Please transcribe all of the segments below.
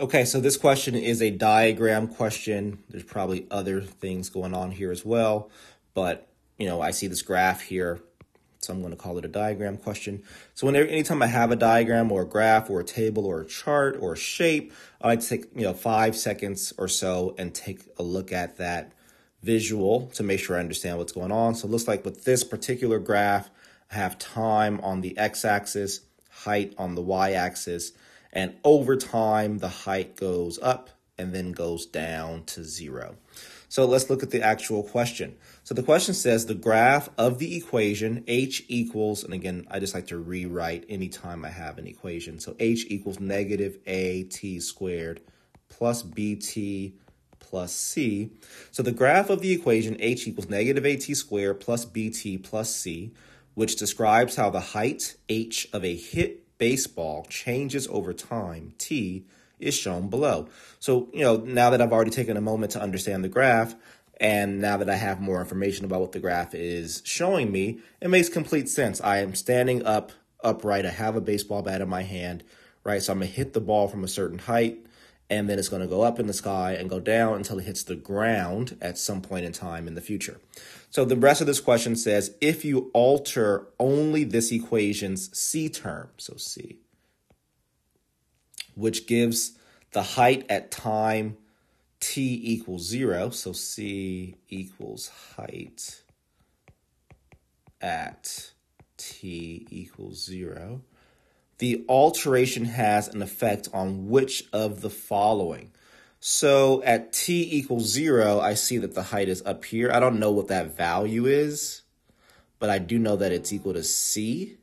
Okay, so this question is a diagram question. There's probably other things going on here as well, but you know, I see this graph here, so I'm going to call it a diagram question. So whenever, anytime I have a diagram or a graph or a table or a chart or a shape, I like to take 5 seconds or so and take a look at that visual to make sure I understand what's going on. So it looks like with this particular graph, I have time on the x-axis, height on the y-axis. And over time, the height goes up and then goes down to 0. So let's look at the actual question. So the question says the graph of the equation h equals, and again, I just like to rewrite anytime I have an equation. So h equals negative at squared plus bt plus c. So the graph of the equation h equals negative at squared plus bt plus c, which describes how the height h of a hit baseball changes over time, t, is shown below. So, now that I've already taken a moment to understand the graph, and now that I have more information about what the graph is showing me, it makes complete sense. I am standing up, upright. I have a baseball bat in my hand, right? So I'm going to hit the ball from a certain height, and then it's going to go up in the sky and go down until it hits the ground at some point in time in the future. So the rest of this question says, if you alter only this equation's c term, so c, which gives the height at time t equals 0, so c equals height at t equals 0, the alteration has an effect on which of the following? So at t equals 0, I see that the height is up here. I don't know what that value is, but I do know that it's equal to c,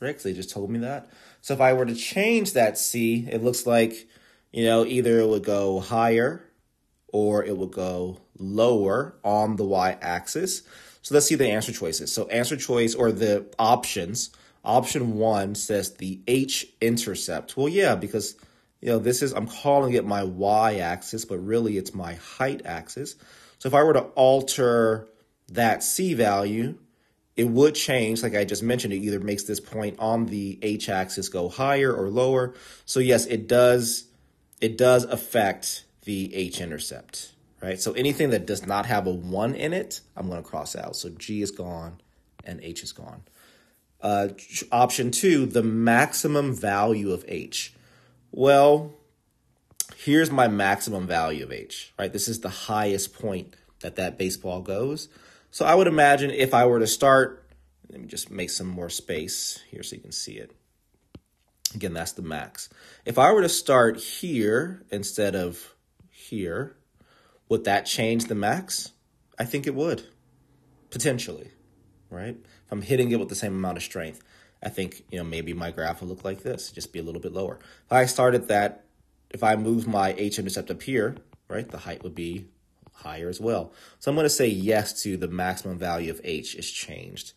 right? Because they just told me that. So if I were to change that c, it looks like, either it would go higher or it would go lower on the y-axis. So let's see the answer choices. So answer choice, or the options. Option 1 says the h-intercept. Well, yeah, because, this is, I'm calling it my y-axis, but really it's my height axis. So if I were to alter that c value, it would change, like I just mentioned, it either makes this point on the h-axis go higher or lower. So yes, it does affect the h-intercept, right? So anything that does not have a 1 in it, I'm going to cross out. So g is gone and h is gone. Option 2, the maximum value of h. Well, here's my maximum value of h, right? This is the highest point that baseball goes. So I would imagine if I were to start, let me just make some more space here so you can see it. Again, that's the max. If I were to start here instead of here, would that change the max? I think it would, potentially, right? If I'm hitting it with the same amount of strength, I think, maybe my graph will look like this, just be a little bit lower. If I started that, if I move my h-intercept up here, right, the height would be higher as well. So I'm going to say yes to the maximum value of h is changed.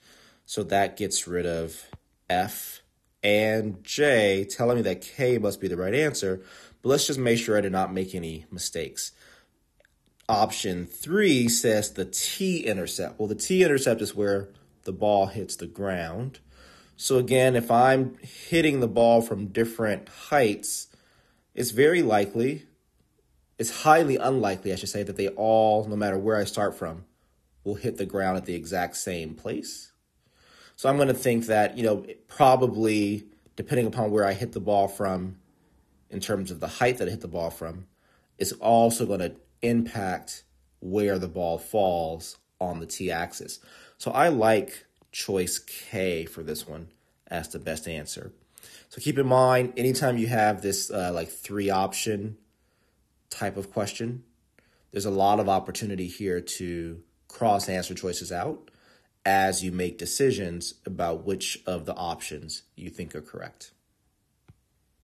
So that gets rid of f and j, telling me that k must be the right answer. But let's just make sure I did not make any mistakes. Option 3 says the t-intercept. Well, the t-intercept is where the ball hits the ground. So again, if I'm hitting the ball from different heights, it's highly unlikely, I should say, that they all, no matter where I start from, will hit the ground at the exact same place. So I'm going to think that, probably, depending upon where I hit the ball from, in terms of the height that I hit the ball from, it's also going to impact where the ball falls on the t-axis. So I like choice K for this one as the best answer. So keep in mind, anytime you have this like 3-option type of question, there's a lot of opportunity here to cross answer choices out as you make decisions about which of the options you think are correct.